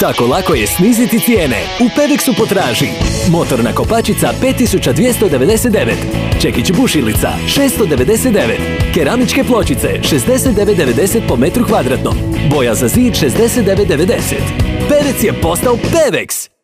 Tako lako je sniziti cijene. U Pevexu potraži: motorna kopačica 5299, čekić bušilica 699, keramičke pločice 69,90 po metru kvadratnom, boja za zid 69,90. Perec je postao Peveks!